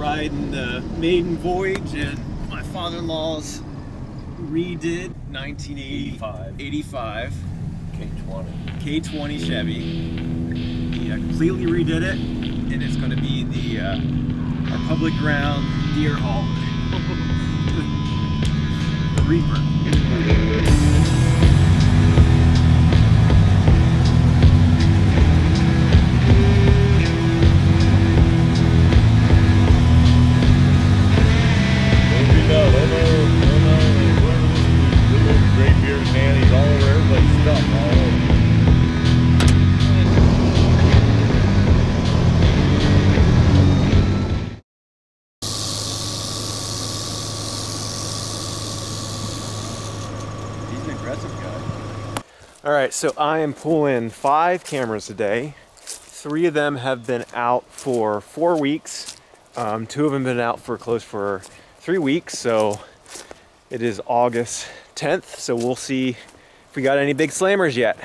riding the maiden voyage and my father-in-law's redid 1985 K20 Chevy. He completely redid it, and it's going to be the our public ground deer haul. The Reaper. All right, so I am pulling 5 cameras today. 3 of them have been out for 4 weeks. 2 of them have been out for close for 3 weeks. So it is August 10th. So we'll see if we got any big slammers yet.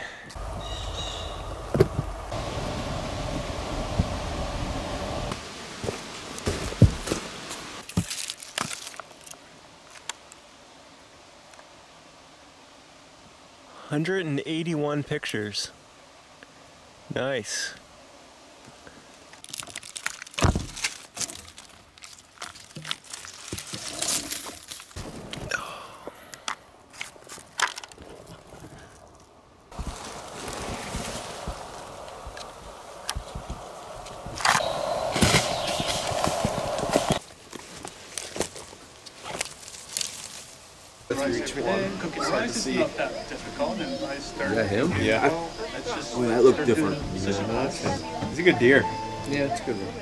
$181 pictures. Nice. It's not that difficult, and I started. Is that him? Yeah. Oh, that looked different. Yeah. It's a good deer. Yeah, it's a good one.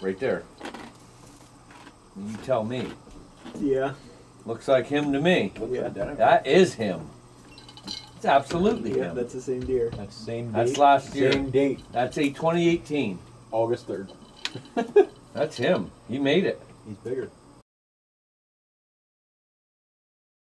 Right there. You tell me. Yeah. Looks like him to me. Yeah. That is him. It's absolutely him. That's the same deer. That's the same date. That's last year. Same date. That's a 2018. August 3rd. That's him. He made it. He's bigger.